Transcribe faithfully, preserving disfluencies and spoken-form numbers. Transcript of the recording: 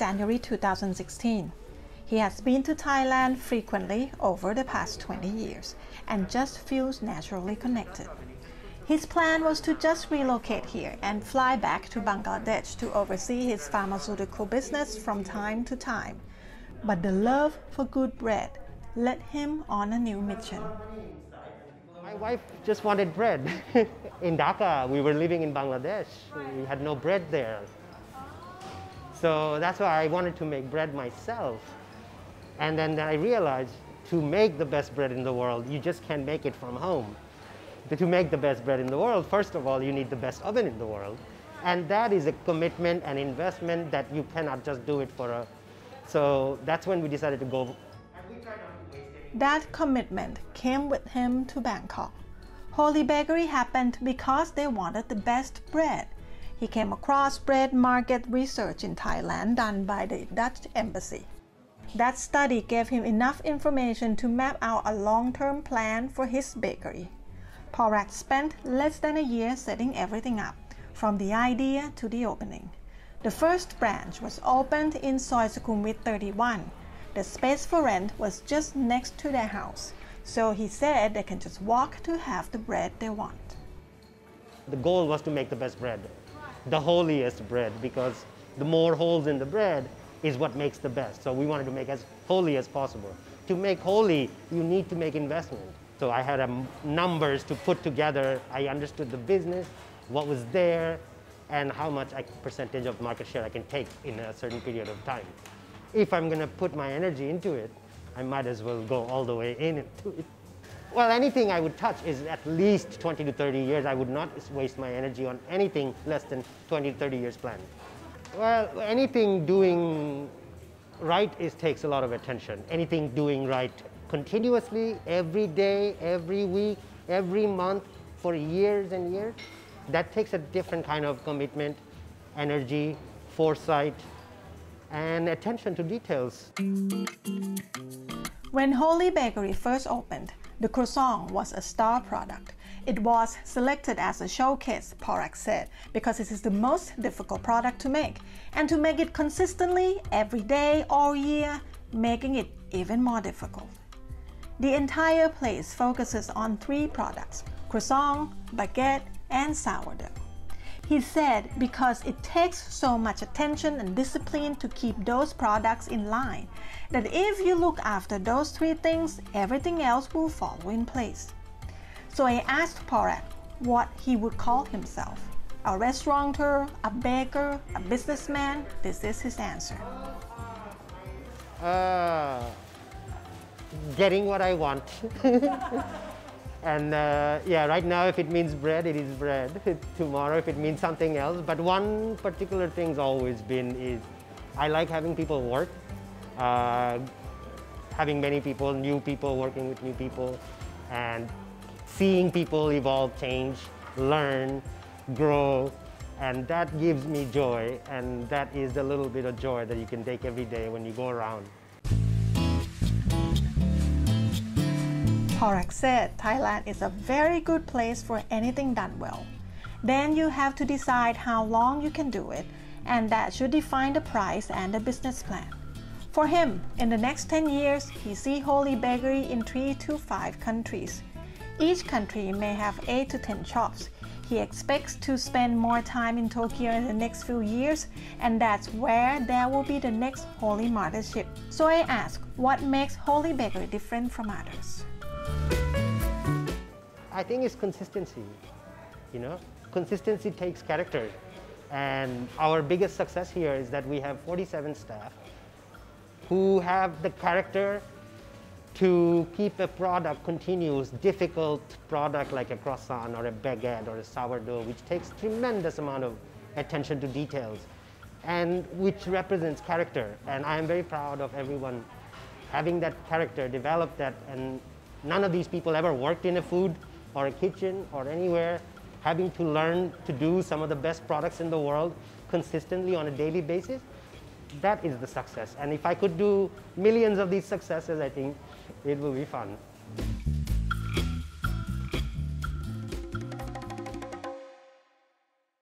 January two thousand sixteen. He has been to Thailand frequently over the past twenty years and just feels naturally connected. His plan was to just relocate here and fly back to Bangladesh to oversee his pharmaceutical business from time to time. But the love for good bread led him on a new mission. My wife just wanted bread. In Dhaka, we were living in Bangladesh. We had no bread there. So that's why I wanted to make bread myself. And then I realized to make the best bread in the world, you just can't make it from home. But to make the best bread in the world, first of all, you need the best oven in the world. And that is a commitment and investment that you cannot just do it for a... So that's when we decided to go. That commitment came with him to Bangkok. Holey Bakery happened because they wanted the best bread. He came across bread market research in Thailand done by the Dutch embassy. That study gave him enough information to map out a long-term plan for his bakery. Porag spent less than a year setting everything up, from the idea to the opening. The first branch was opened in Soi Sukhumvit thirty-one. The space for rent was just next to their house, so he said they can just walk to have the bread they want. The goal was to make the best bread, the holiest bread, because the more holes in the bread is what makes the best. So we wanted to make as holy as possible. To make holy, you need to make investment. So I had um, numbers to put together. I understood the business, what was there, and how much I, percentage of market share I can take in a certain period of time. If I'm going to put my energy into it, I might as well go all the way in into it. Well, anything I would touch is at least twenty to thirty years. I would not waste my energy on anything less than twenty to thirty years planned. Well, anything doing right is, takes a lot of attention. Anything doing right continuously, every day, every week, every month, for years and years, that takes a different kind of commitment, energy, foresight, and attention to details. When Holey Bakery first opened, the croissant was a star product. It was selected as a showcase, Porag said, because it is the most difficult product to make, and to make it consistently every day all year, making it even more difficult. The entire place focuses on three products: croissant, baguette, and sourdough. He said because it takes so much attention and discipline to keep those products in line, that if you look after those three things, everything else will fall in place. So I asked Porag what he would call himself. A restaurateur, a baker, a businessman. This is his answer. Uh, getting what I want. And uh, yeah, right now, if it means bread, it is bread. Tomorrow, if it means something else. But one particular thing's always been is I like having people work, uh, having many people, new people, working with new people, and seeing people evolve, change, learn, grow. And that gives me joy. And that is the little bit of joy that you can take every day when you go around. Porag said Thailand is a very good place for anything done well. Then you have to decide how long you can do it, and that should define the price and the business plan. For him, in the next ten years, he sees Holey Bakery in three to five countries. Each country may have eight to ten shops. He expects to spend more time in Tokyo in the next few years, and that's where there will be the next Holey Martyrship. So I ask, what makes Holey Bakery different from others? I think it's consistency, you know? Consistency takes character. And our biggest success here is that we have forty-seven staff who have the character to keep a product continuous, difficult product like a croissant or a baguette or a sourdough, which takes tremendous amount of attention to details and which represents character. And I am very proud of everyone having that character, developed that, and none of these people ever worked in a food or a kitchen or anywhere, having to learn to do some of the best products in the world consistently on a daily basis. That is the success. And if I could do millions of these successes, I think it will be fun.